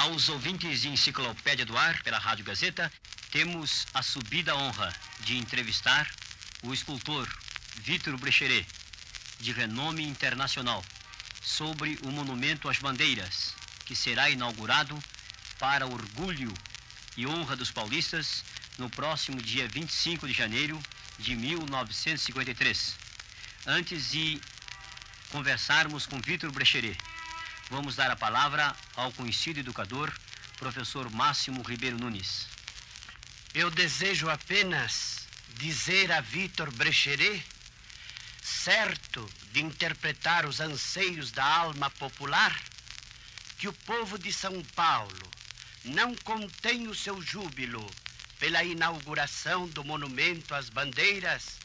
Aos ouvintes de Enciclopédia do Ar, pela Rádio Gazeta, temos a subida honra de entrevistar o escultor Victor Brecheret, de renome internacional, sobre o Monumento às Bandeiras, que será inaugurado para orgulho e honra dos paulistas no próximo dia 25 de janeiro de 1953. Antes de conversarmos com Victor Brecheret, vamos dar a palavra ao conhecido educador, professor Máximo Ribeiro Nunes. Eu desejo apenas dizer a Victor Brecheret, certo de interpretar os anseios da alma popular, que o povo de São Paulo não contém o seu júbilo pela inauguração do Monumento às Bandeiras,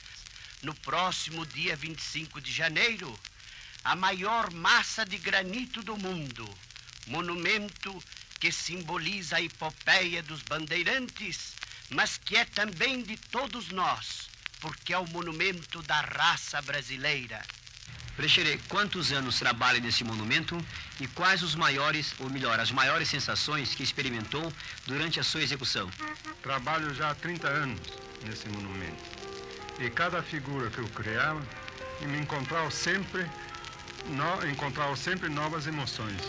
no próximo dia 25 de janeiro, a maior massa de granito do mundo, monumento que simboliza a epopeia dos bandeirantes, mas que é também de todos nós, porque é o monumento da raça brasileira. Brecheret, quantos anos trabalha nesse monumento e quais os maiores, ou melhor, as maiores sensações que experimentou durante a sua execução? Trabalho já há 30 anos nesse monumento e cada figura que eu criava me encontrava sempre novas emoções.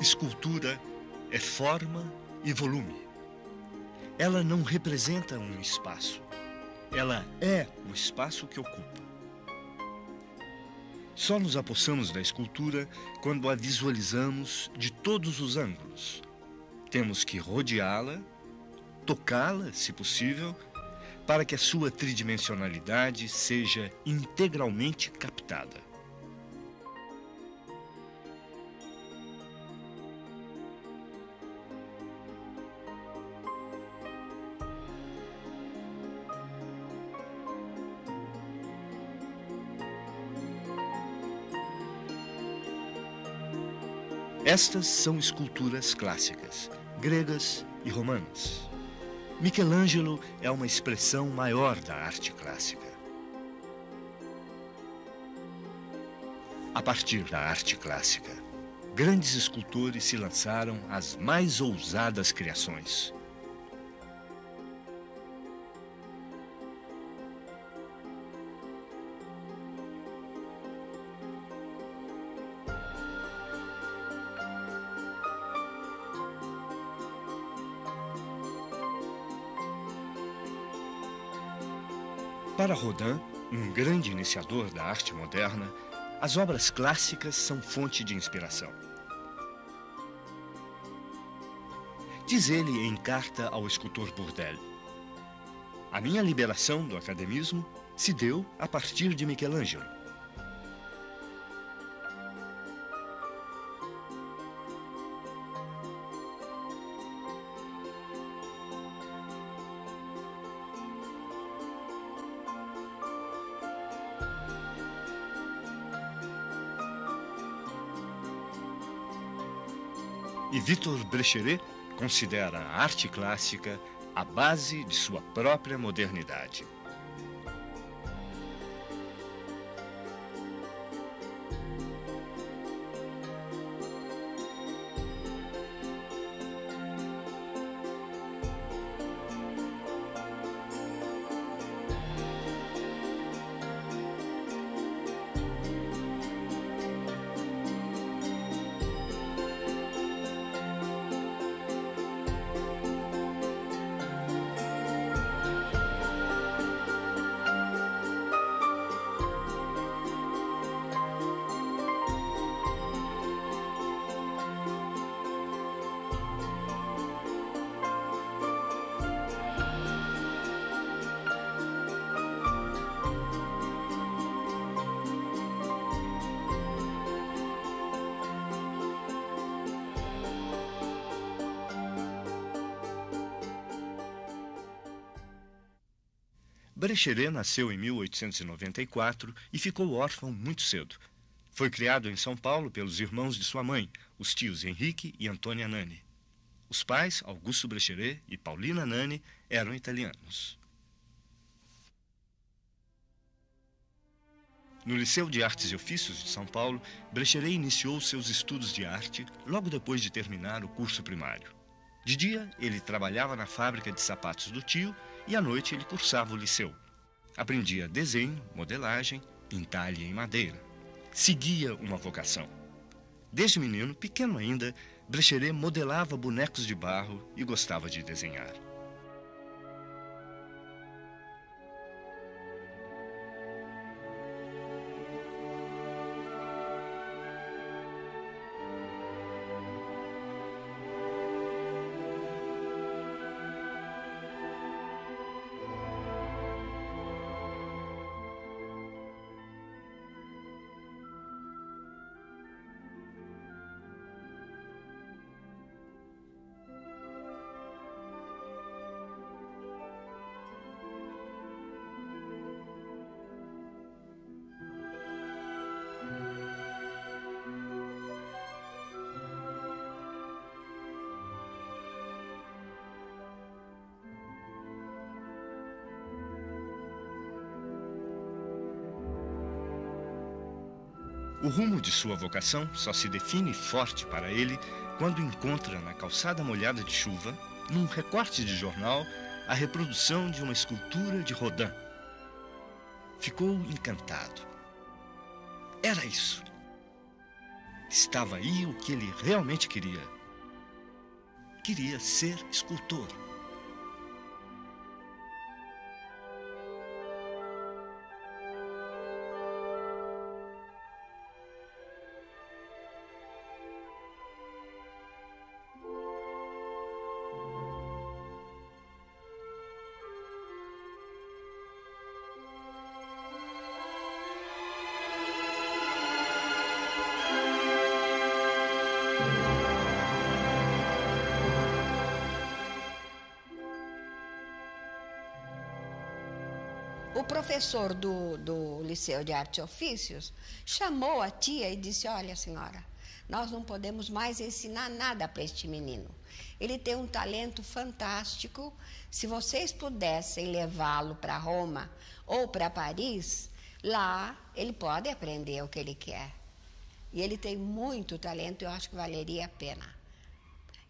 Escultura é forma e volume. Ela não representa um espaço. Ela é o espaço que ocupa. Só nos apossamos da escultura quando a visualizamos de todos os ângulos. Temos que rodeá-la, tocá-la, se possível, para que a sua tridimensionalidade seja integralmente captada. Estas são esculturas clássicas, gregas e romanas. Michelangelo é uma expressão maior da arte clássica. A partir da arte clássica, grandes escultores se lançaram às mais ousadas criações. Para Rodin, um grande iniciador da arte moderna, as obras clássicas são fonte de inspiração. Diz ele em carta ao escultor Bourdelle: a minha liberação do academismo se deu a partir de Michelangelo. E Victor Brecheret considera a arte clássica a base de sua própria modernidade. Brecheret nasceu em 1894 e ficou órfão muito cedo. Foi criado em São Paulo pelos irmãos de sua mãe, os tios Henrique e Antônia Nani. Os pais, Augusto Brecheret e Paulina Nani, eram italianos. No Liceu de Artes e Ofícios de São Paulo, Brecheret iniciou seus estudos de arte logo depois de terminar o curso primário. De dia, ele trabalhava na fábrica de sapatos do tio e à noite ele cursava o liceu. Aprendia desenho, modelagem, entalhe em madeira. Seguia uma vocação. Desde menino, pequeno ainda, Brecheret modelava bonecos de barro e gostava de desenhar. O rumo de sua vocação só se define forte para ele quando encontra na calçada molhada de chuva, num recorte de jornal, a reprodução de uma escultura de Rodin. Ficou encantado. Era isso. Estava aí o que ele realmente queria. Queria ser escultor. O professor do Liceu de Artes e Ofícios chamou a tia e disse: olha, senhora, nós não podemos mais ensinar nada para este menino. Ele tem um talento fantástico. Se vocês pudessem levá-lo para Roma ou para Paris, lá ele pode aprender o que ele quer. E ele tem muito talento, eu acho que valeria a pena.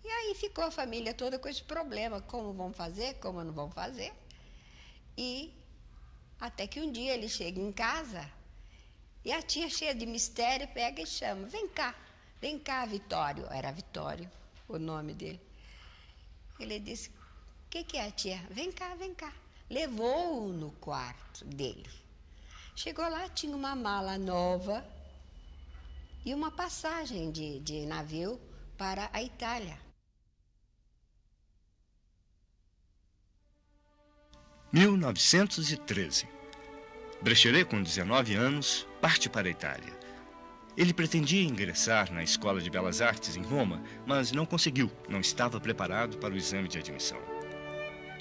E aí ficou a família toda com esse problema, como vão fazer, como não vão fazer. E até que um dia ele chega em casa e a tia, cheia de mistério, pega e chama: vem cá, Vitório. Era Vitório o nome dele. Ele disse: o que é, tia? Vem cá, vem cá. Levou-o no quarto dele. Chegou lá, tinha uma mala nova e uma passagem de navio para a Itália. 1913. Brecheret, com 19 anos, parte para a Itália. Ele pretendia ingressar na Escola de Belas Artes, em Roma, mas não conseguiu, não estava preparado para o exame de admissão.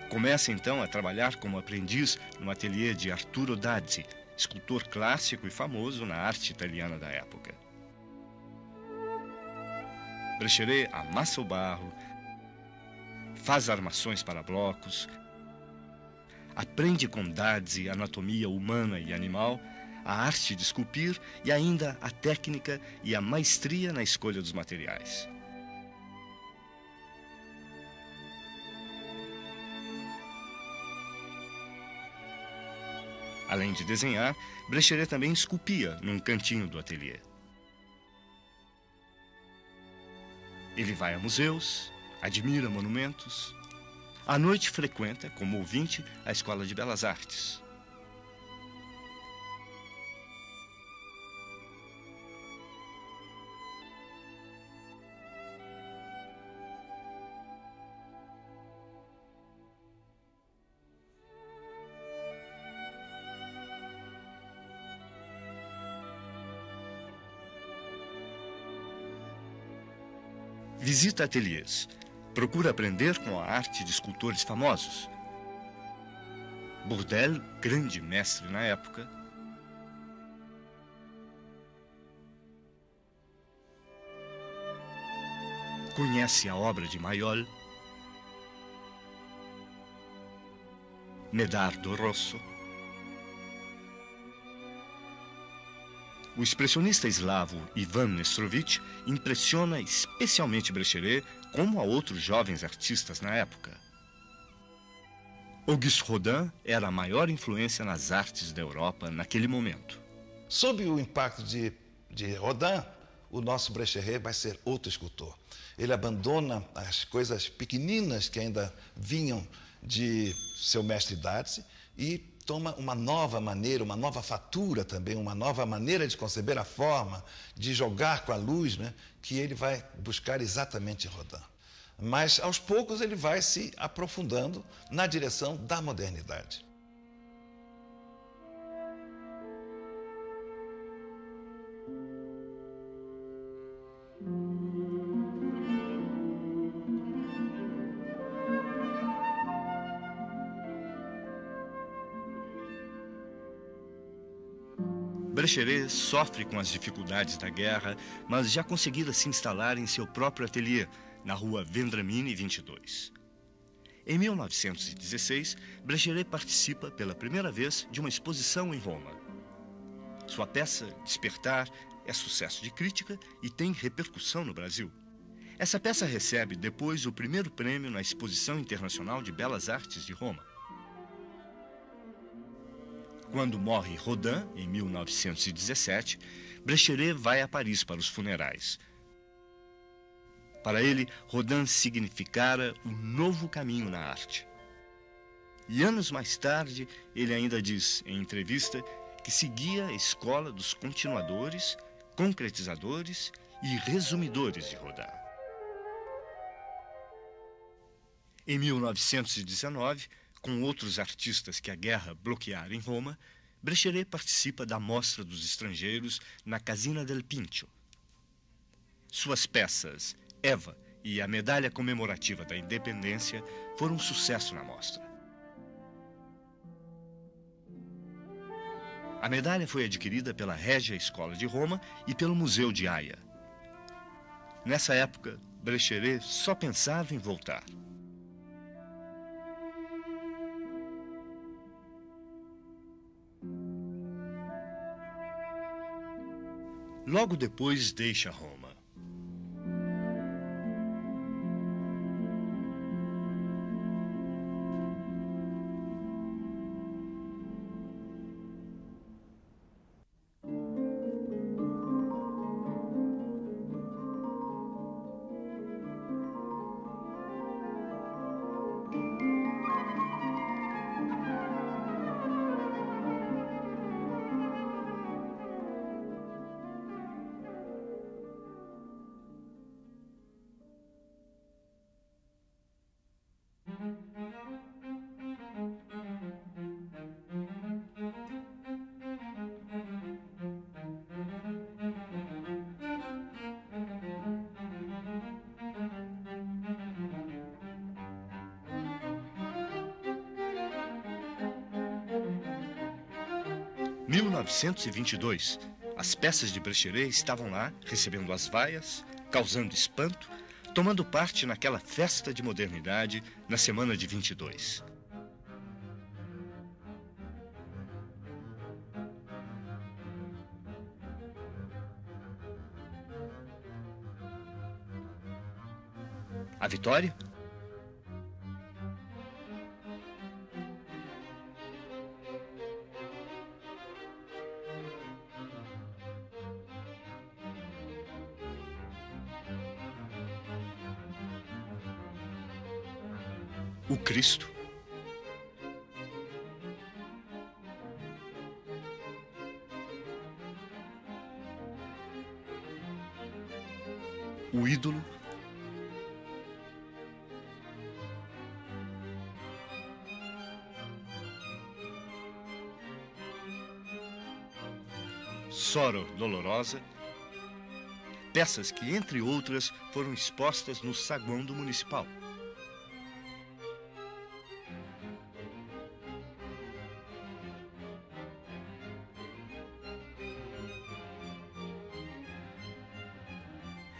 Começa, então, a trabalhar como aprendiz no ateliê de Arturo Dazzi, escultor clássico e famoso na arte italiana da época. Brecheret amassa o barro, faz armações para blocos, aprende com Dazzi anatomia humana e animal, a arte de esculpir e ainda a técnica e a maestria na escolha dos materiais. Além de desenhar, Brecheret também esculpia num cantinho do ateliê. Ele vai a museus, admira monumentos. À noite frequenta, como ouvinte, a Escola de Belas Artes. Visita ateliês. Procura aprender com a arte de escultores famosos. Bourdelle, grande mestre na época. Conhece a obra de Mayol. Medardo Rosso. O expressionista eslavo Ivan Meštrović impressiona especialmente Brecheret, como a outros jovens artistas na época. Augusto Rodin era a maior influência nas artes da Europa naquele momento. Sob o impacto de Rodin, o nosso Brecheret vai ser outro escultor. Ele abandona as coisas pequeninas que ainda vinham de seu mestre Dazzi e toma uma nova maneira, uma nova fatura também, uma nova maneira de conceber a forma, de jogar com a luz, né, que ele vai buscar exatamente em Rodin. Mas, aos poucos, ele vai se aprofundando na direção da modernidade. Brecheret sofre com as dificuldades da guerra, mas já conseguira se instalar em seu próprio ateliê, na rua Vendramini 22. Em 1916, Brecheret participa pela primeira vez de uma exposição em Roma. Sua peça, Despertar, é sucesso de crítica e tem repercussão no Brasil. Essa peça recebe depois o primeiro prêmio na Exposição Internacional de Belas Artes de Roma. Quando morre Rodin, em 1917, Brecheret vai a Paris para os funerais. Para ele, Rodin significara um novo caminho na arte. E anos mais tarde, ele ainda diz, em entrevista, que seguia a escola dos continuadores, concretizadores e resumidores de Rodin. Em 1919, com outros artistas que a guerra bloqueara em Roma, Brecheret participa da Mostra dos Estrangeiros na Casina del Pincio. Suas peças Eva e a Medalha Comemorativa da Independência foram um sucesso na mostra. A medalha foi adquirida pela Régia Escola de Roma e pelo Museu de Haia. Nessa época, Brecheret só pensava em voltar. Logo depois deixa Roma. Em 1922, as peças de Brecheret estavam lá recebendo as vaias, causando espanto, tomando parte naquela festa de modernidade na semana de 22. A vitória? O Cristo. O ídolo. Soro Dolorosa, peças que, entre outras, foram expostas no saguão do municipal.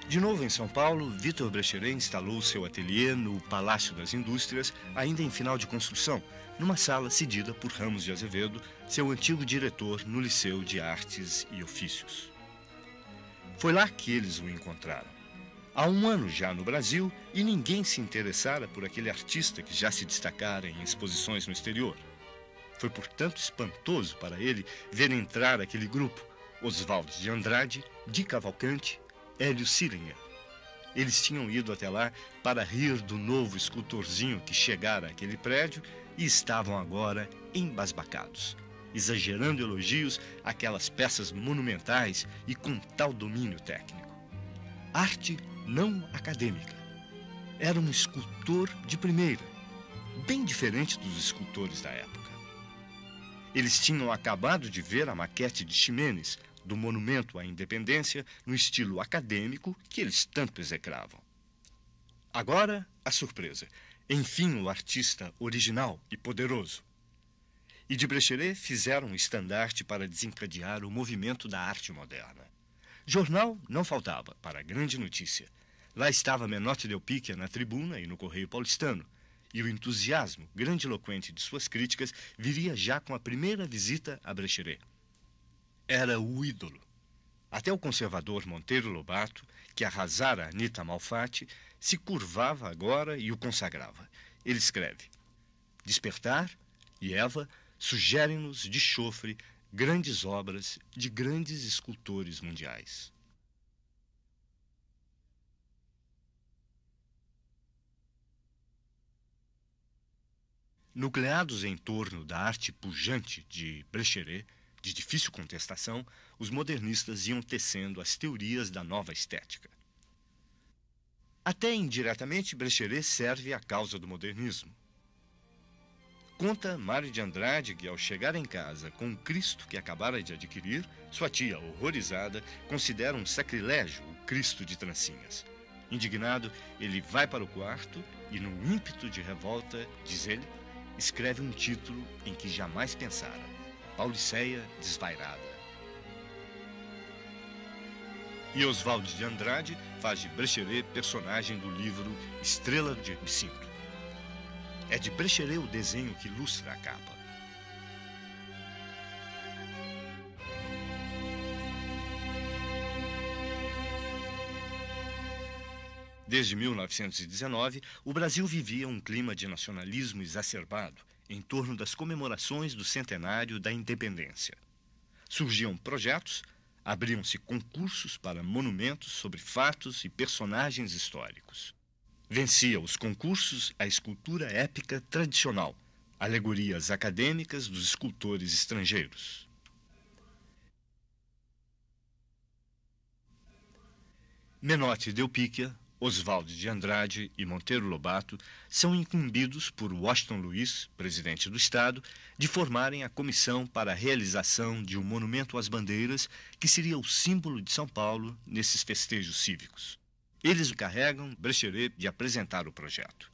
De novo em São Paulo, Victor Brecheret instalou seu ateliê no Palácio das Indústrias, ainda em final de construção, numa sala cedida por Ramos de Azevedo, seu antigo diretor no Liceu de Artes e Ofícios. Foi lá que eles o encontraram. Há um ano já no Brasil, e ninguém se interessara por aquele artista que já se destacara em exposições no exterior. Foi, portanto, espantoso para ele ver entrar aquele grupo, Oswald de Andrade, de Cavalcante, Hélio Sirinha. Eles tinham ido até lá para rir do novo escultorzinho que chegara àquele prédio e estavam agora embasbacados, exagerando elogios àquelas peças monumentais e com tal domínio técnico. Arte não acadêmica. Era um escultor de primeira, bem diferente dos escultores da época. Eles tinham acabado de ver a maquete de Ximenes, do Monumento à Independência, no estilo acadêmico que eles tanto execravam. Agora, a surpresa. Enfim, o artista original e poderoso. E de Brecheret fizeram um estandarte para desencadear o movimento da arte moderna. Jornal não faltava, para a grande notícia. Lá estava Menotti Del Picchia na Tribuna e no Correio Paulistano. E o entusiasmo grandiloquente de suas críticas viria já com a primeira visita a Brecheret. Era o ídolo. Até o conservador Monteiro Lobato, que arrasara Anita Malfatti, se curvava agora e o consagrava. Ele escreve: Despertar e Eva sugerem-nos de chofre grandes obras de grandes escultores mundiais. Nucleados em torno da arte pujante de Brecheret, de difícil contestação, os modernistas iam tecendo as teorias da nova estética. Até indiretamente, Brecheret serve à causa do modernismo. Conta Mário de Andrade que, ao chegar em casa com o Cristo que acabara de adquirir, sua tia, horrorizada, considera um sacrilégio o Cristo de trancinhas. Indignado, ele vai para o quarto e, num ímpeto de revolta, diz ele, escreve um título em que jamais pensara: Pauliceia Desvairada. E Oswald de Andrade faz de Brecheret personagem do livro Estrela de Jacinto. É de Brecheret o desenho que ilustra a capa. Desde 1919, o Brasil vivia um clima de nacionalismo exacerbado em torno das comemorações do centenário da Independência. Surgiam projetos, abriam-se concursos para monumentos sobre fatos e personagens históricos. Vencia os concursos a escultura épica tradicional, alegorias acadêmicas dos escultores estrangeiros. Menotti Del Picchia, Oswald de Andrade e Monteiro Lobato são incumbidos por Washington Luiz, presidente do Estado, de formarem a comissão para a realização de um monumento às bandeiras que seria o símbolo de São Paulo nesses festejos cívicos. Eles encarregam Brecheret de apresentar o projeto.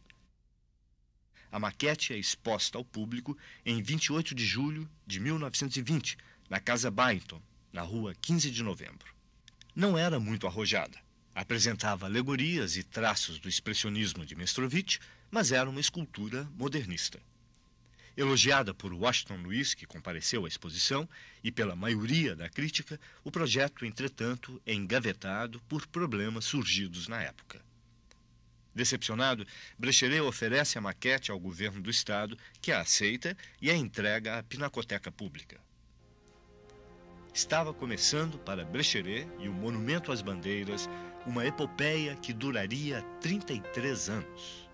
A maquete é exposta ao público em 28 de julho de 1920, na Casa Byington, na rua 15 de Novembro. Não era muito arrojada. Apresentava alegorias e traços do expressionismo de Meštrović, mas era uma escultura modernista. Elogiada por Washington Luiz, que compareceu à exposição, e pela maioria da crítica, o projeto, entretanto, é engavetado por problemas surgidos na época. Decepcionado, Brecheret oferece a maquete ao governo do Estado, que a aceita e a entrega à Pinacoteca Pública. Estava começando para Brecheret e o Monumento às Bandeiras uma epopeia que duraria 33 anos.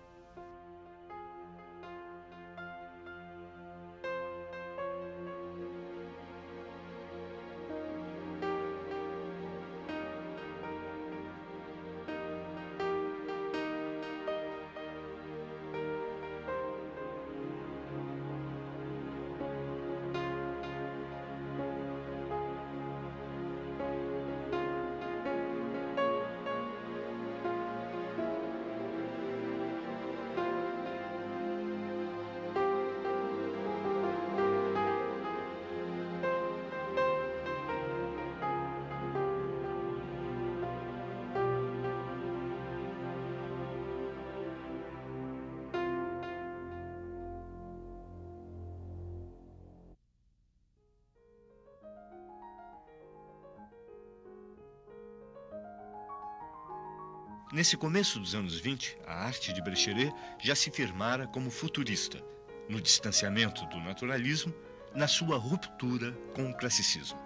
Nesse começo dos anos 20, a arte de Brecheret já se firmara como futurista, no distanciamento do naturalismo, na sua ruptura com o classicismo.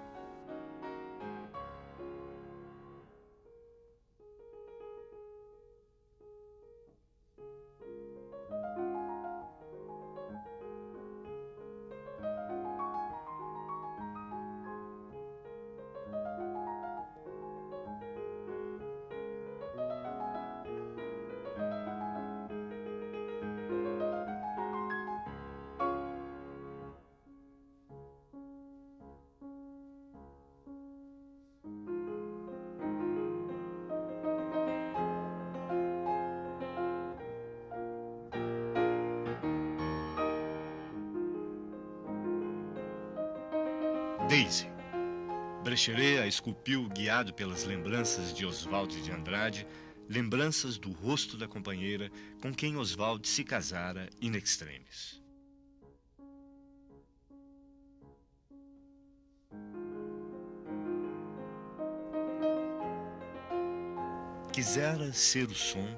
Daisy. Brecheret a esculpiu guiado pelas lembranças de Oswald de Andrade, lembranças do rosto da companheira com quem Oswald se casara in extremis. Quisera ser o som,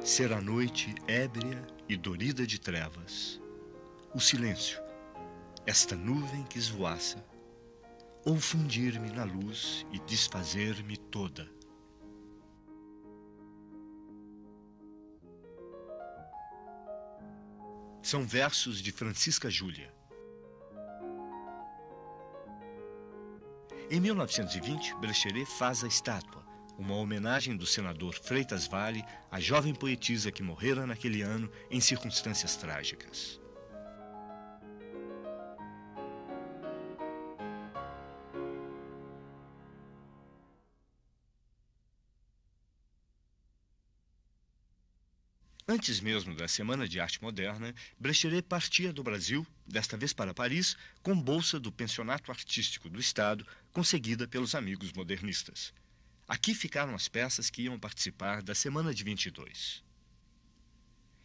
ser a noite ébria e dorida de trevas, o silêncio, esta nuvem que esvoaça, ou fundir-me na luz e desfazer-me toda. São versos de Francisca Júlia. Em 1920, Brecheret faz a estátua, uma homenagem do senador Freitas Vale à jovem poetisa que morrera naquele ano em circunstâncias trágicas. Antes mesmo da Semana de Arte Moderna, Brecheret partia do Brasil, desta vez para Paris, com bolsa do Pensionato Artístico do Estado, conseguida pelos amigos modernistas. Aqui ficaram as peças que iam participar da Semana de 22.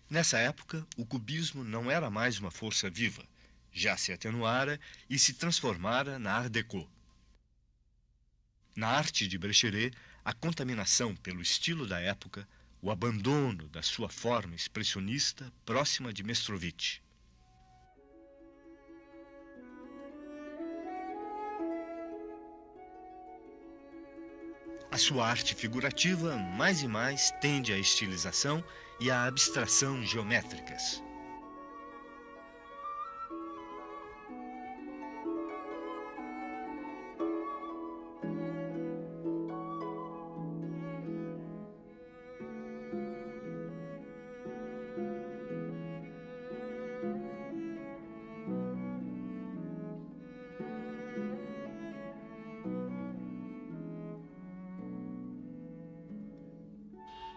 Nessa época, o cubismo não era mais uma força viva, já se atenuara e se transformara na Art Déco. Na arte de Brecheret, a contaminação pelo estilo da época, o abandono da sua forma expressionista próxima de Meštrović. A sua arte figurativa, mais e mais, tende à estilização e à abstração geométricas.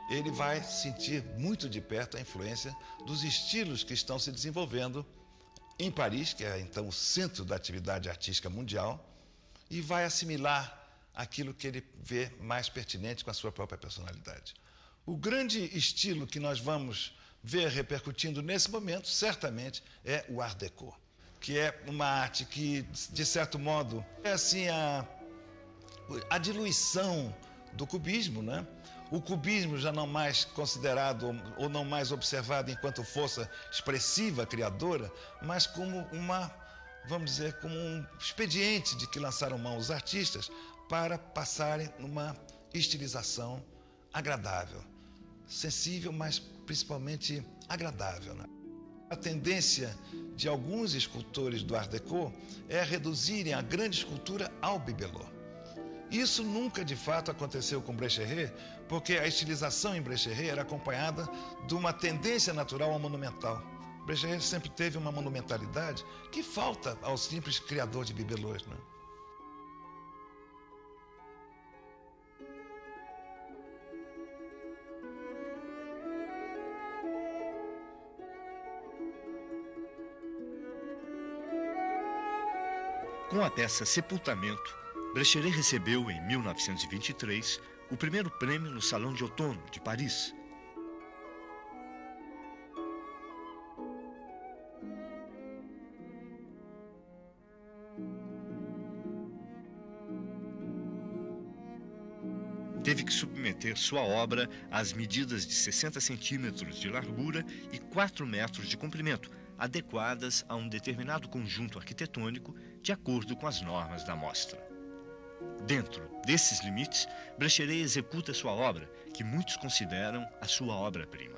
Ele vai sentir muito de perto a influência dos estilos que estão se desenvolvendo em Paris, que é então o centro da atividade artística mundial, e vai assimilar aquilo que ele vê mais pertinente com a sua própria personalidade. O grande estilo que nós vamos ver repercutindo nesse momento, certamente, é o Art Deco, que é uma arte que, de certo modo, é assim a diluição do cubismo, né? O cubismo já não mais considerado ou não mais observado enquanto força expressiva, criadora, mas como uma, vamos dizer, como um expediente de que lançaram mão os artistas para passarem numa estilização agradável, sensível, mas principalmente agradável, né? A tendência de alguns escultores do Art Deco é reduzirem a grande escultura ao bibelô. Isso nunca de fato aconteceu com Brecheret, porque a estilização em Brecheret era acompanhada de uma tendência natural ao monumental. Brecheret sempre teve uma monumentalidade que falta ao simples criador de bibelôs, né? Com a peça Sepultamento, Brecheret recebeu, em 1923, o primeiro prêmio no Salão de Outono de Paris. Teve que submeter sua obra às medidas de 60 centímetros de largura e 4 metros de comprimento, adequadas a um determinado conjunto arquitetônico de acordo com as normas da mostra. Dentro desses limites, Brecheret executa sua obra, que muitos consideram a sua obra-prima.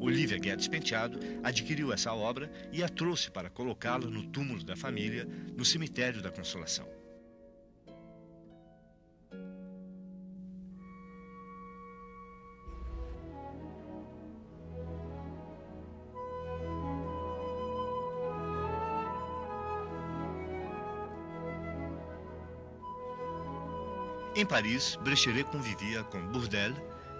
Olivia Guedes Penteado adquiriu essa obra e a trouxe para colocá-la no túmulo da família, no Cemitério da Consolação. Em Paris, Brecheret convivia com Bourdelle,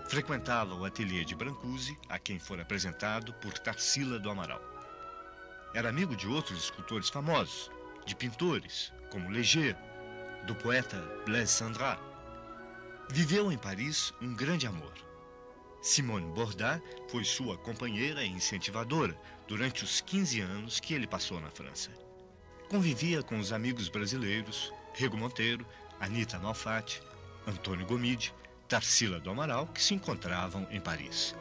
frequentava o ateliê de Brancusi, a quem foi apresentado por Tarsila do Amaral. Era amigo de outros escultores famosos, de pintores, como Léger, do poeta Blaise Sandra. Viveu em Paris um grande amor. Simone Bordat foi sua companheira e incentivadora durante os 15 anos que ele passou na França. Convivia com os amigos brasileiros Rego Monteiro, Anita Malfatti, Antônio Gomide, Tarsila do Amaral, que se encontravam em Paris.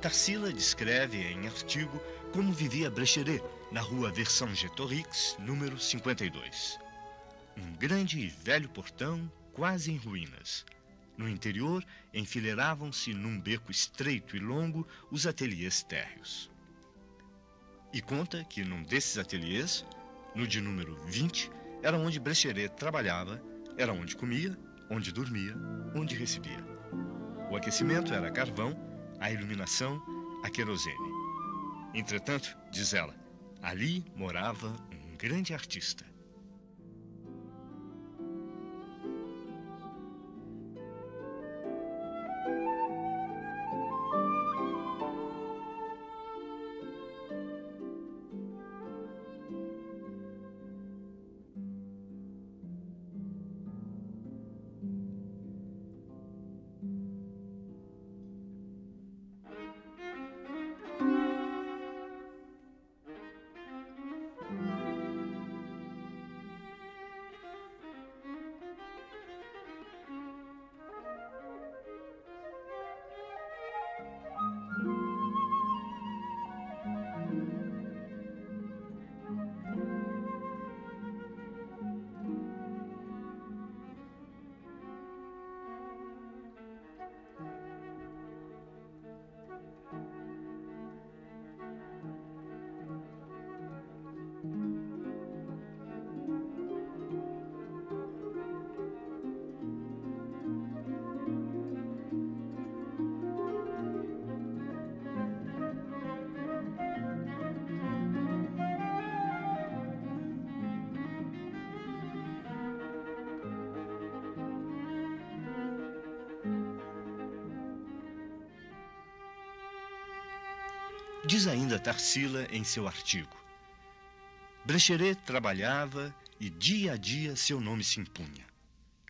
Tarsila descreve em artigo como vivia Brecheret na rua Vercingétorix, número 52. Um grande e velho portão quase em ruínas. No interior, enfileiravam-se num beco estreito e longo os ateliês térreos. E conta que num desses ateliês, no de número 20, era onde Brecheret trabalhava, era onde comia, onde dormia, onde recebia. O aquecimento era a carvão, a iluminação, a querosene. Entretanto, diz ela, ali morava um grande artista. Diz ainda Tarsila em seu artigo: Brecheret trabalhava e dia a dia seu nome se impunha.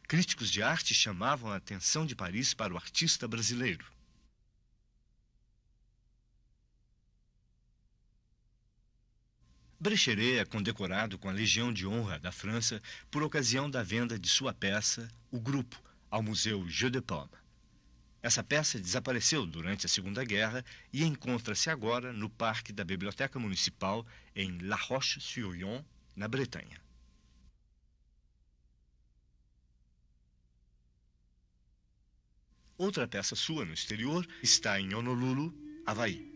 Críticos de arte chamavam a atenção de Paris para o artista brasileiro. Brecheret é condecorado com a Legião de Honra da França por ocasião da venda de sua peça, O Grupo, ao Museu Jeu de Paume. Essa peça desapareceu durante a Segunda Guerra e encontra-se agora no Parque da Biblioteca Municipal, em La Roche-sur-Yon, na Bretanha. Outra peça sua no exterior está em Honolulu, Havaí.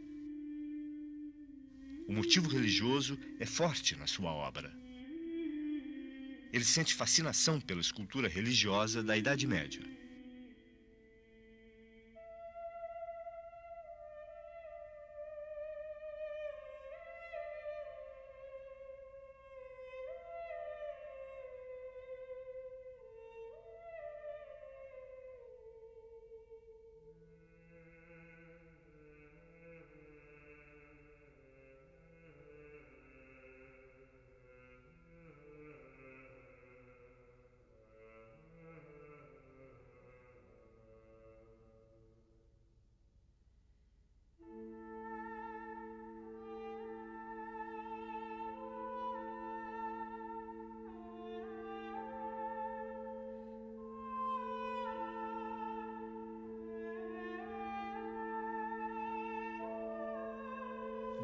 O motivo religioso é forte na sua obra. Ele sente fascinação pela escultura religiosa da Idade Média.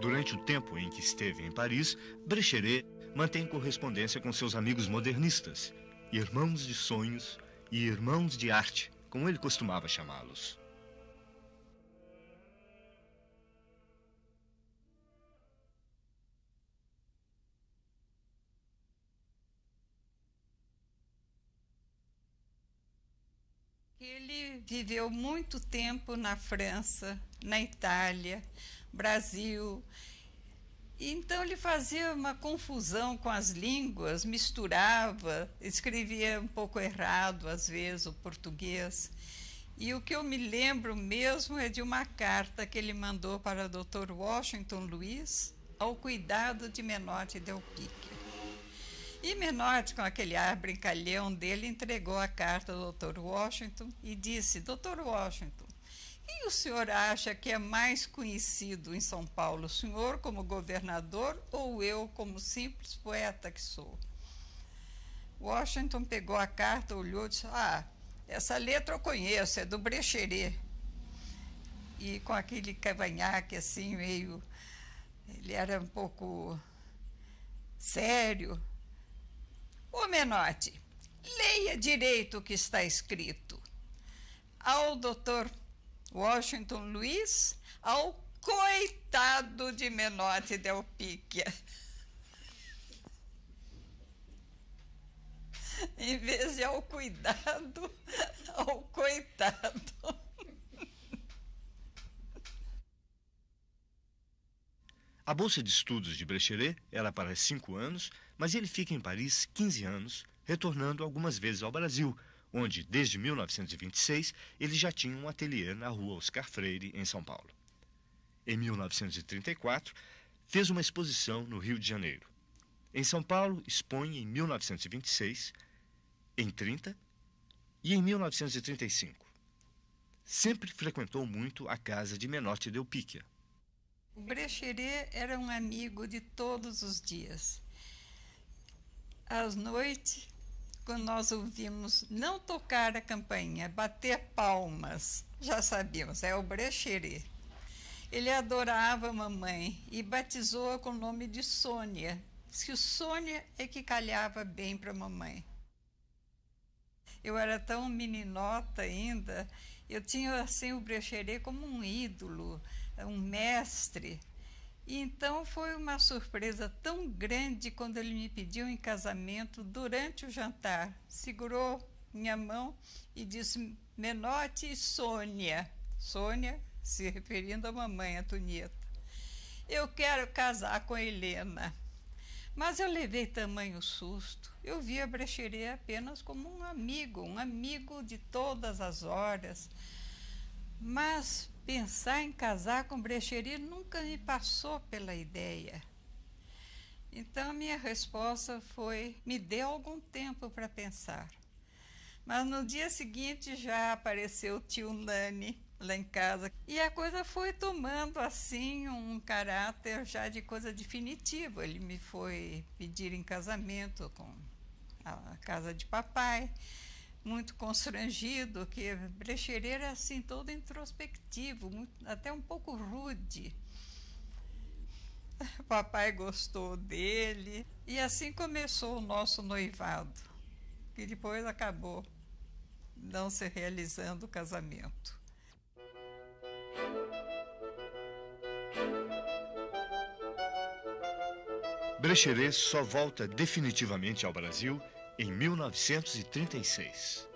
Durante o tempo em que esteve em Paris, Brecheret mantém correspondência com seus amigos modernistas, irmãos de sonhos e irmãos de arte, como ele costumava chamá-los. Ele viveu muito tempo na França, na Itália, Brasil. Então ele fazia uma confusão com as línguas, misturava, escrevia um pouco errado, às vezes, o português. E o que eu me lembro mesmo é de uma carta que ele mandou para o Dr. Washington Luiz, ao cuidado de Menotti Del Picchia. E Menotti, com aquele ar brincalhão dele, entregou a carta ao Dr. Washington e disse: Dr. Washington, quem o senhor acha que é mais conhecido em São Paulo, o senhor como governador ou eu como simples poeta que sou? Washington pegou a carta, olhou e disse: ah, essa letra eu conheço, é do Brecheret. E com aquele cavanhaque assim, meio... ele era um pouco sério. Ô Menotti, leia direito o que está escrito. Ao doutor Washington Luiz, ao coitado de Menotti Del Picchia. Em vez de ao cuidado, ao coitado. A bolsa de estudos de Brecheret era para 5 anos, mas ele fica em Paris 15 anos, retornando algumas vezes ao Brasil, onde, desde 1926, ele já tinha um ateliê na rua Oscar Freire, em São Paulo. Em 1934, fez uma exposição no Rio de Janeiro. Em São Paulo, expõe em 1926, em 30 e em 1935. Sempre frequentou muito a casa de Menotti Del Picchia. O Brecheret era um amigo de todos os dias. Às noites, quando nós ouvimos não tocar a campainha, bater palmas, já sabíamos, é o Brecheret. Ele adorava a mamãe e batizou-a com o nome de Sônia. Diz que o Sônia é que calhava bem para a mamãe. Eu era tão meninota ainda, eu tinha assim o Brecheret como um ídolo, um mestre. Então, foi uma surpresa tão grande quando ele me pediu em casamento durante o jantar. Segurou minha mão e disse: Menotti e Sônia. Sônia, se referindo à mamãe, a Antonieta. Eu quero casar com a Helena. Mas eu levei tamanho susto. Eu via Brecheret apenas como um amigo de todas as horas. Mas Pensar em casar com Brecheret nunca me passou pela ideia. Então, minha resposta foi, me dê algum tempo para pensar. Mas no dia seguinte já apareceu o tio Nani lá em casa. E a coisa foi tomando, assim, um caráter já de coisa definitiva. Ele me foi pedir em casamento com a casa de papai, muito constrangido, que Brecheret era, assim, todo introspectivo, muito, até um pouco rude. Papai gostou dele. E assim começou o nosso noivado, que depois acabou não se realizando o casamento. Brecheret só volta definitivamente ao Brasil em 1936.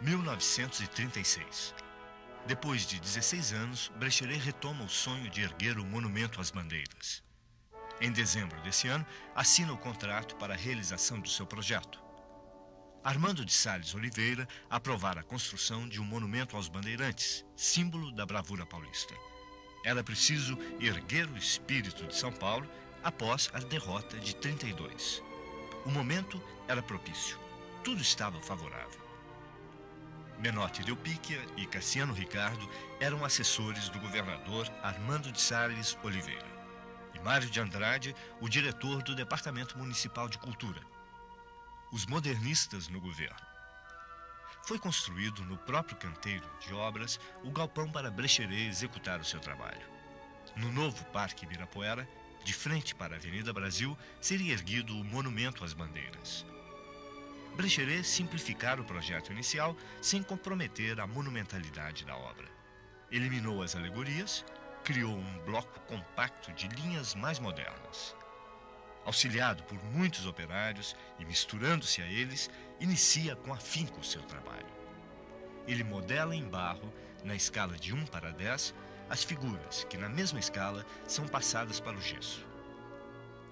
Em 1936. Depois de 16 anos, Brecheret retoma o sonho de erguer o Monumento às Bandeiras. Em dezembro desse ano, assina o contrato para a realização do seu projeto. Armando de Sales Oliveira aprovara a construção de um monumento aos bandeirantes, símbolo da bravura paulista. Era preciso erguer o espírito de São Paulo após a derrota de 32. O momento era propício. Tudo estava favorável. Menotti Del Picchia e Cassiano Ricardo eram assessores do governador Armando de Sales Oliveira e Mário de Andrade, o diretor do Departamento Municipal de Cultura. Os modernistas no governo. Foi construído no próprio canteiro de obras o galpão para Brecheret executar o seu trabalho. No novo Parque Ibirapuera, de frente para a Avenida Brasil, seria erguido o Monumento às Bandeiras. Brecheret simplificara o projeto inicial sem comprometer a monumentalidade da obra. Eliminou as alegorias, criou um bloco compacto de linhas mais modernas. Auxiliado por muitos operários e misturando-se a eles, inicia com afinco o seu trabalho. Ele modela em barro, na escala de 1 para 10, as figuras que, na mesma escala, são passadas para o gesso.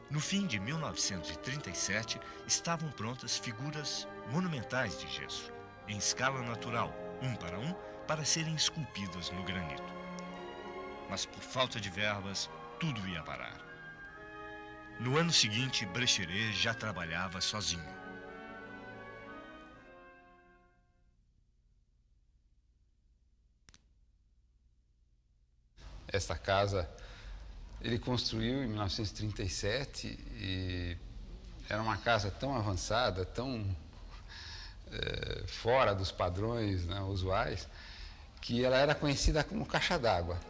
No fim de 1937, estavam prontas figuras monumentais de gesso, em escala natural, 1 para 1, para serem esculpidas no granito. Mas por falta de verbas, tudo ia parar. No ano seguinte, Brecheret já trabalhava sozinho. Esta casa ele construiu em 1937 e era uma casa tão avançada, tão fora dos padrões, né, usuais, que ela era conhecida como caixa d'água.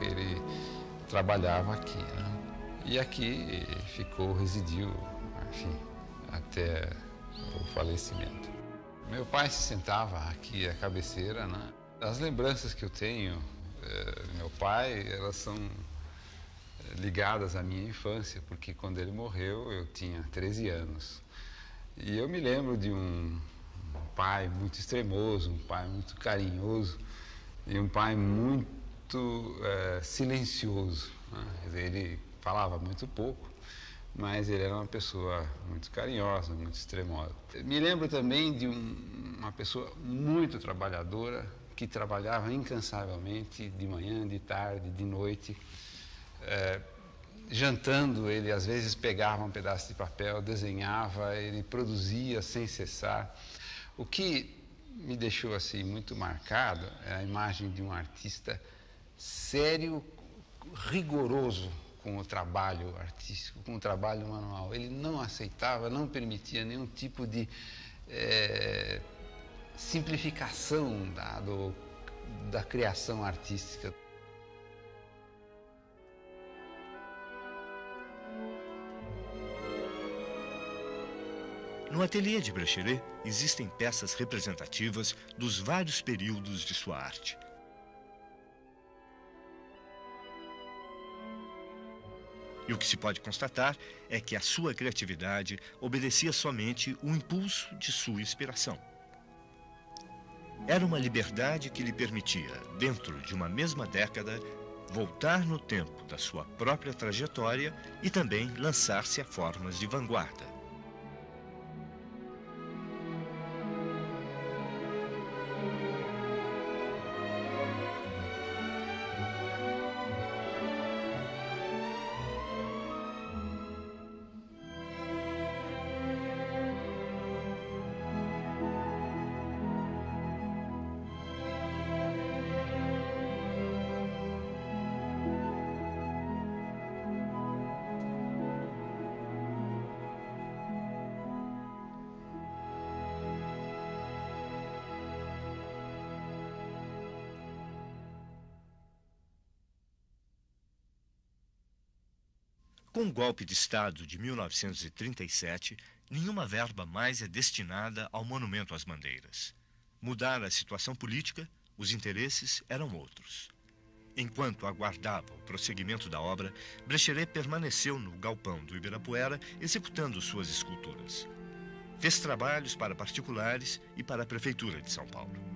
Ele trabalhava aqui, né, e aqui ficou, residiu, enfim, até o falecimento. Meu pai se sentava aqui à cabeceira, né. As lembranças que eu tenho do meu pai, elas são ligadas à minha infância, porque quando ele morreu eu tinha 13 anos. E eu me lembro de um pai muito extremoso, um pai muito carinhoso e um pai muito silencioso, né? Quer dizer, ele falava muito pouco, mas ele era uma pessoa muito carinhosa, muito extremosa. Me lembro também de uma pessoa muito trabalhadora, que trabalhava incansavelmente de manhã, de tarde, de noite. Jantando, ele às vezes pegava um pedaço de papel, desenhava, ele produzia sem cessar. O que me deixou assim muito marcado é a imagem de um artista sério, rigoroso com o trabalho artístico, com o trabalho manual. Ele não aceitava, não permitia nenhum tipo de simplificação da criação artística. No ateliê de Brecheret existem peças representativas dos vários períodos de sua arte. E o que se pode constatar é que a sua criatividade obedecia somente o impulso de sua inspiração. Era uma liberdade que lhe permitia, dentro de uma mesma década, voltar no tempo da sua própria trajetória e também lançar-se a formas de vanguarda. Com o golpe de Estado de 1937, nenhuma verba mais é destinada ao Monumento às Bandeiras. Mudar a situação política, os interesses eram outros. Enquanto aguardava o prosseguimento da obra, Brecheret permaneceu no galpão do Ibirapuera executando suas esculturas. Fez trabalhos para particulares e para a Prefeitura de São Paulo.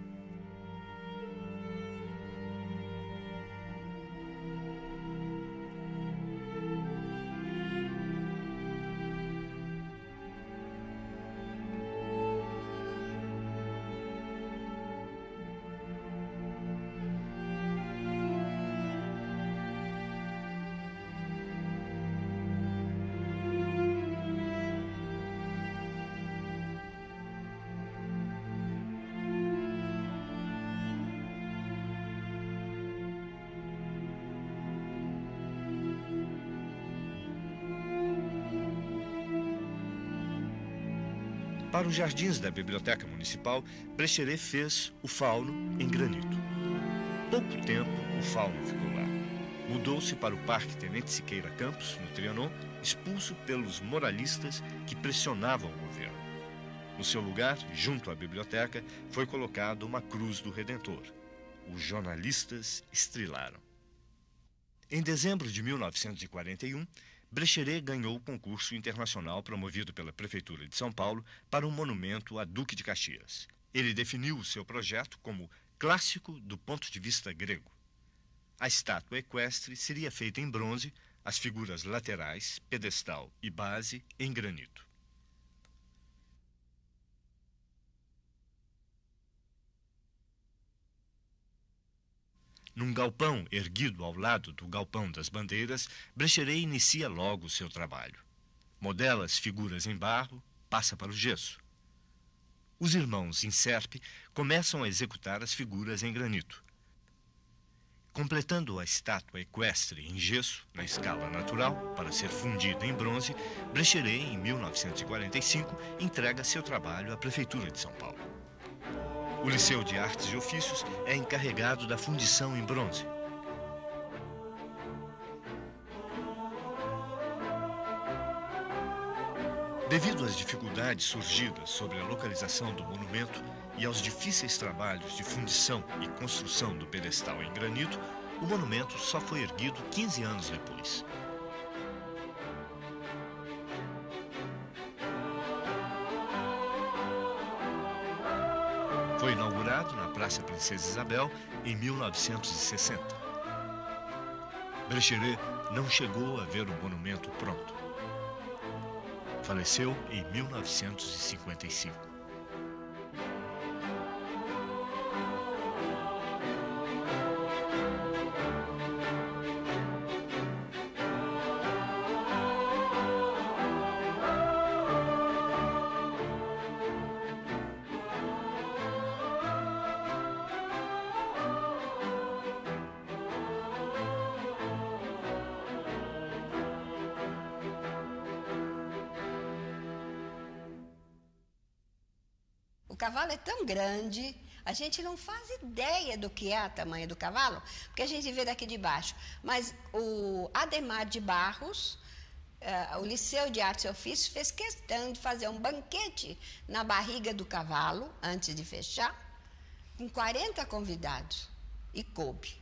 Para os jardins da Biblioteca Municipal, Brecheret fez o fauno em granito. Pouco tempo o fauno ficou lá. Mudou-se para o Parque Tenente Siqueira Campos, no Trianon, expulso pelos moralistas que pressionavam o governo. No seu lugar, junto à biblioteca, foi colocada uma cruz do Redentor. Os jornalistas estrilaram. Em dezembro de 1941, Brecheret ganhou o concurso internacional promovido pela Prefeitura de São Paulo para um monumento a Duque de Caxias. Ele definiu o seu projeto como clássico do ponto de vista grego. A estátua equestre seria feita em bronze, as figuras laterais, pedestal e base em granito. Num galpão erguido ao lado do galpão das bandeiras, Brecheret inicia logo o seu trabalho. Modela as figuras em barro, passa para o gesso. Os irmãos Inserpe começam a executar as figuras em granito. Completando a estátua equestre em gesso, na escala natural, para ser fundida em bronze, Brecheret, em 1945, entrega seu trabalho à Prefeitura de São Paulo. O Liceu de Artes e Ofícios é encarregado da fundição em bronze. Devido às dificuldades surgidas sobre a localização do monumento e aos difíceis trabalhos de fundição e construção do pedestal em granito, o monumento só foi erguido 15 anos depois. Foi inaugurado na Praça Princesa Isabel em 1960. Brecheret não chegou a ver o monumento pronto. Faleceu em 1955. cavalo é tão grande, a gente não faz ideia do que é o tamanho do cavalo, porque a gente vê daqui de baixo. Mas o Ademar de Barros, o Liceu de Artes e Ofícios, fez questão de fazer um banquete na barriga do cavalo, antes de fechar, com 40 convidados, e coube.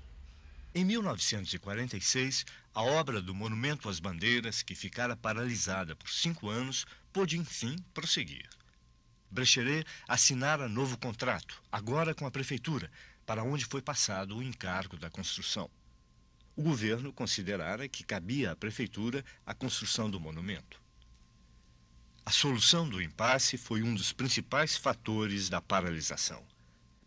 Em 1946, a obra do Monumento às Bandeiras, que ficara paralisada por 5 anos, pôde, enfim, prosseguir. Brecheret assinara novo contrato, agora com a prefeitura, para onde foi passado o encargo da construção. O governo considerara que cabia à prefeitura a construção do monumento. A solução do impasse foi um dos principais fatores da paralisação.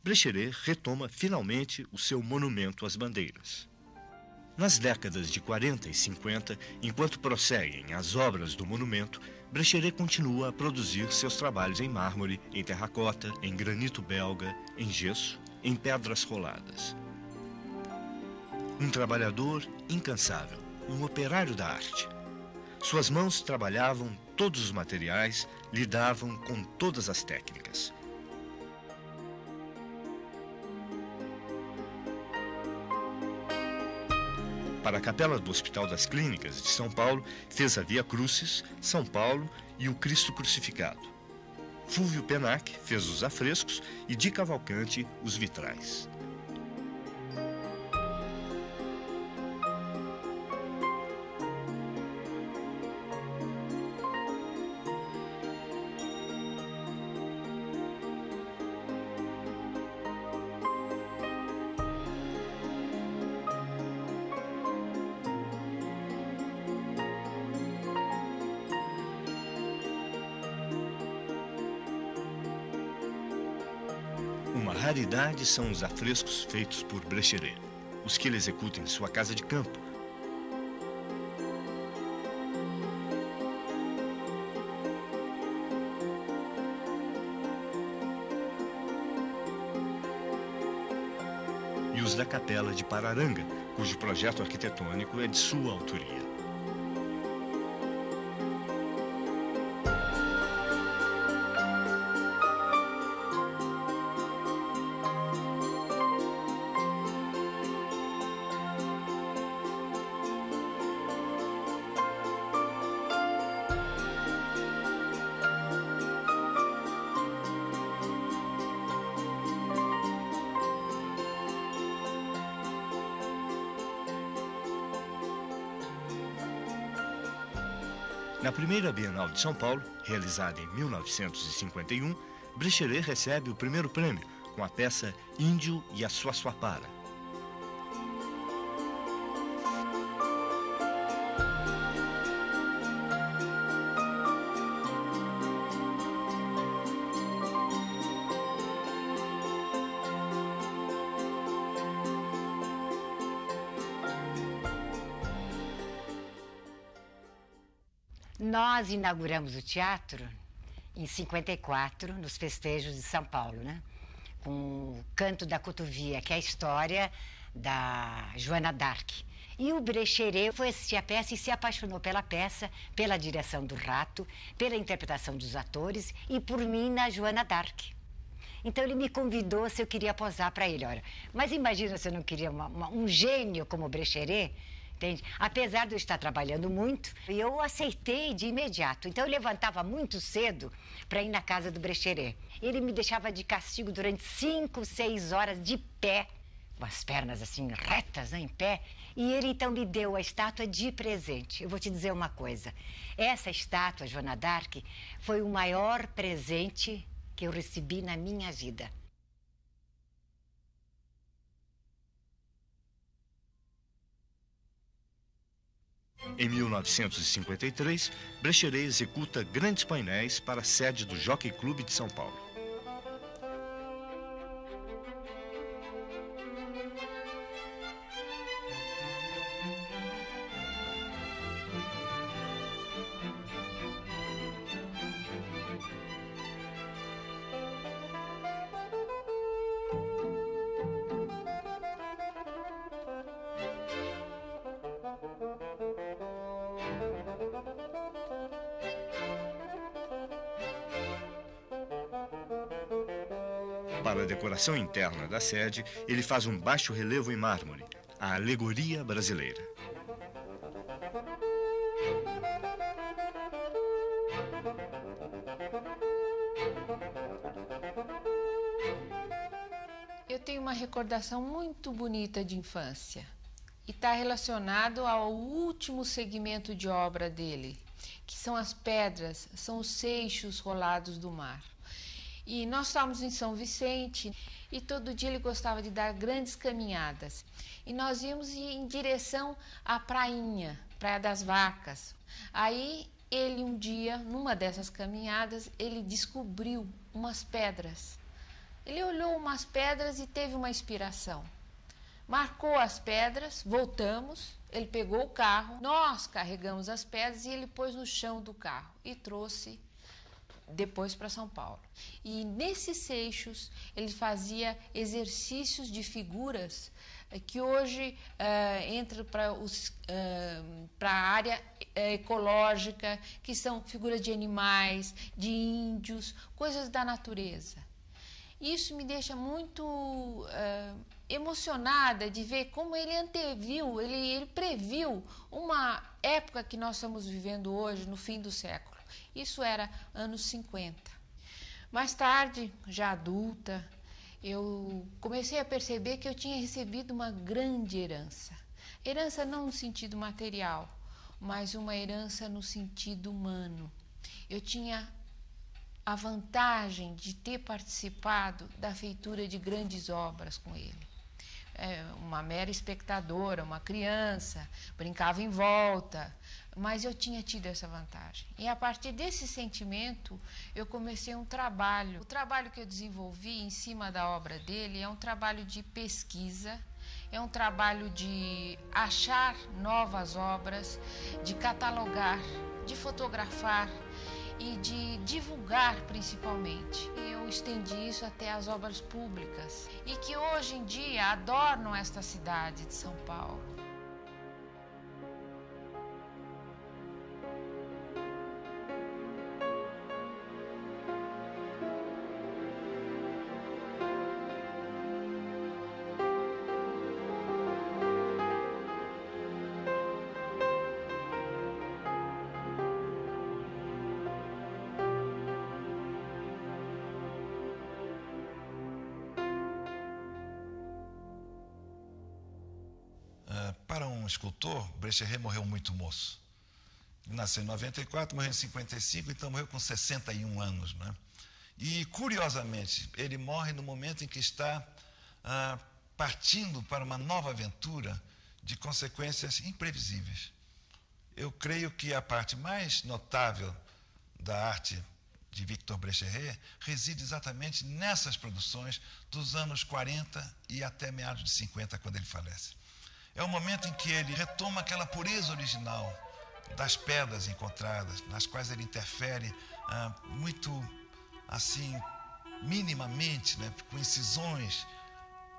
Brecheret retoma finalmente o seu Monumento às Bandeiras. Nas décadas de 40 e 50, enquanto prosseguem as obras do monumento, Brecheret continua a produzir seus trabalhos em mármore, em terracota, em granito belga, em gesso, em pedras roladas. Um trabalhador incansável, um operário da arte. Suas mãos trabalhavam todos os materiais, lidavam com todas as técnicas. Para a capela do Hospital das Clínicas de São Paulo, fez a Via Crucis, São Paulo e o Cristo Crucificado. Fulvio Penac fez os afrescos e Di Cavalcanti os vitrais. Raridade são os afrescos feitos por Brecheret, os que ele executa em sua casa de campo. E os da Capela de Pararanga, cujo projeto arquitetônico é de sua autoria. Na primeira Bienal de São Paulo, realizada em 1951, Brecheret recebe o primeiro prêmio com a peça Índio e a Suaçuapara. Nós inauguramos o teatro em 54, nos festejos de São Paulo, né? Com o Canto da Cotovia, que é a história da Joana d'Arc. E o Brecheret foi assistir a peça e se apaixonou pela peça, pela direção do Rato, pela interpretação dos atores e por mim na Joana d'Arc. Então ele me convidou se eu queria posar para ele. Olha, mas imagina se eu não queria um gênio como o Brecheret. Entende? Apesar de eu estar trabalhando muito, eu aceitei de imediato. Então, eu levantava muito cedo para ir na casa do Brecheret. Ele me deixava de castigo durante 5, 6 horas de pé, com as pernas assim retas, né, em pé. E ele, então, me deu a estátua de presente. Eu vou te dizer uma coisa. Essa estátua, Joana d'Arc, foi o maior presente que eu recebi na minha vida. Em 1953, Brecheret executa grandes painéis para a sede do Jockey Clube de São Paulo. Para a decoração interna da sede, ele faz um baixo relevo em mármore, a alegoria brasileira. Eu tenho uma recordação muito bonita de infância e está relacionado ao último segmento de obra dele, que são as pedras, são os seixos rolados do mar. E nós estávamos em São Vicente e todo dia ele gostava de dar grandes caminhadas. E nós íamos em direção à prainha, Praia das Vacas. Aí ele um dia, numa dessas caminhadas, ele descobriu umas pedras. Ele olhou umas pedras e teve uma inspiração. Marcou as pedras, voltamos, ele pegou o carro, nós carregamos as pedras e ele pôs no chão do carro e trouxe depois para São Paulo. E nesses seixos ele fazia exercícios de figuras que hoje entram para a área ecológica, que são figuras de animais, de índios, coisas da natureza. Isso me deixa muito emocionada de ver como ele anteviu, ele previu uma época que nós estamos vivendo hoje, no fim do século. Isso era anos 50. Mais tarde, já adulta, eu comecei a perceber que eu tinha recebido uma grande herança. Herança não no sentido material, mas uma herança no sentido humano. Eu tinha a vantagem de ter participado da feitura de grandes obras com ele. Uma mera espectadora, uma criança, brincava em volta, mas eu tinha tido essa vantagem. E a partir desse sentimento, eu comecei um trabalho. O trabalho que eu desenvolvi em cima da obra dele é um trabalho de pesquisa, é um trabalho de achar novas obras, de catalogar, de fotografar e de divulgar principalmente. Eu estendi isso até as obras públicas e que hoje em dia adornam esta cidade de São Paulo. Escultor, Brecheret morreu muito moço. Nasceu em 94, morreu em 55, então morreu com 61 anos, né? E, curiosamente, ele morre no momento em que está partindo para uma nova aventura de consequências imprevisíveis. Eu creio que a parte mais notável da arte de Victor Brecheret reside exatamente nessas produções dos anos 40 e até meados de 50, quando ele falece. É o momento em que ele retoma aquela pureza original das pedras encontradas, nas quais ele interfere muito, assim, minimamente, né, com incisões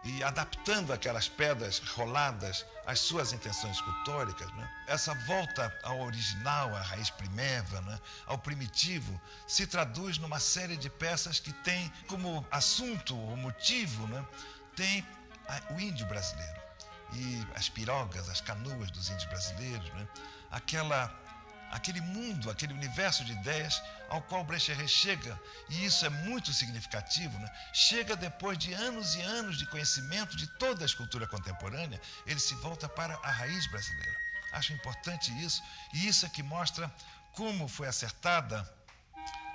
e adaptando aquelas pedras roladas às suas intenções escultóricas, né? Essa volta ao original, à raiz primeva, né, ao primitivo, se traduz numa série de peças que tem como assunto, ou motivo, né, tem o índio brasileiro. E as pirogas, as canoas dos índios brasileiros, né? Aquele mundo, aquele universo de ideias ao qual Brecheret chega, e isso é muito significativo, né? Chega depois de anos e anos de conhecimento de toda a escultura contemporânea, ele se volta para a raiz brasileira. Acho importante isso, e isso é que mostra como foi acertada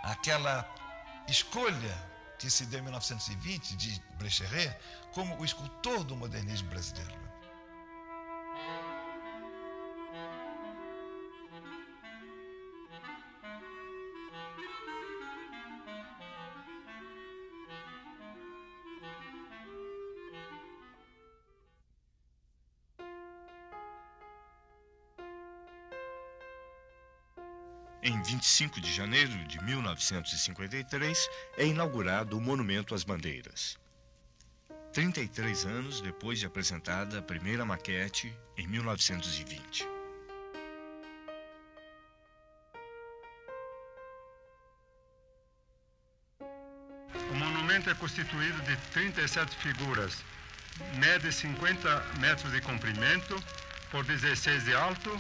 aquela escolha que se deu em 1920 de Brecheret como o escultor do modernismo brasileiro. Em 25 de janeiro de 1953, é inaugurado o Monumento às Bandeiras. 33 anos depois de apresentada a primeira maquete, em 1920. O Monumento monumento é constituído de 37 figuras, mede 50 metros de comprimento, por 16 de alto,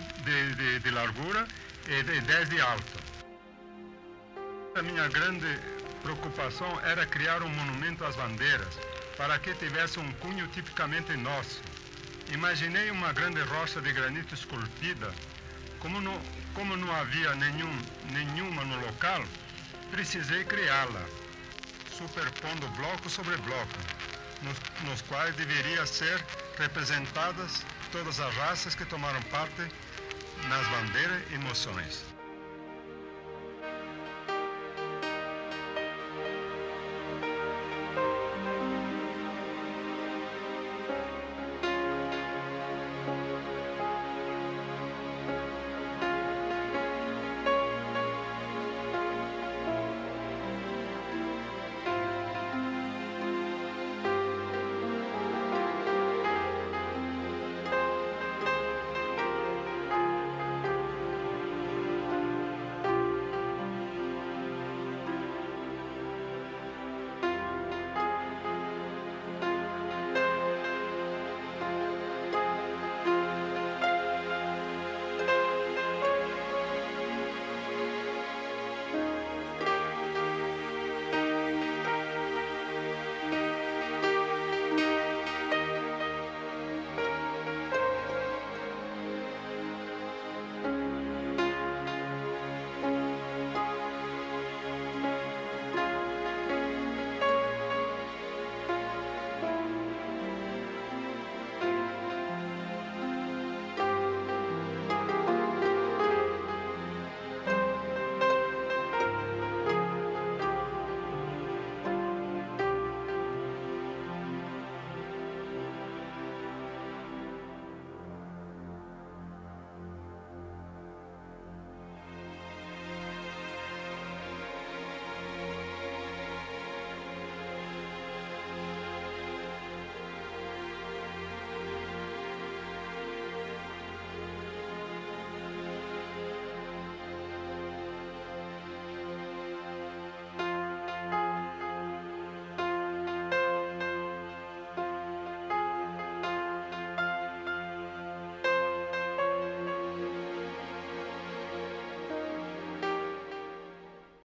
de largura e de 10 de alto. A minha grande preocupação era criar um monumento às bandeiras, para que tivesse um cunho tipicamente nosso. Imaginei uma grande rocha de granito esculpida. Como não havia nenhuma no local, precisei criá-la, superpondo bloco sobre bloco, nos quais deveria ser representadas todas as raças que tomaram parte nas bandeiras e moções.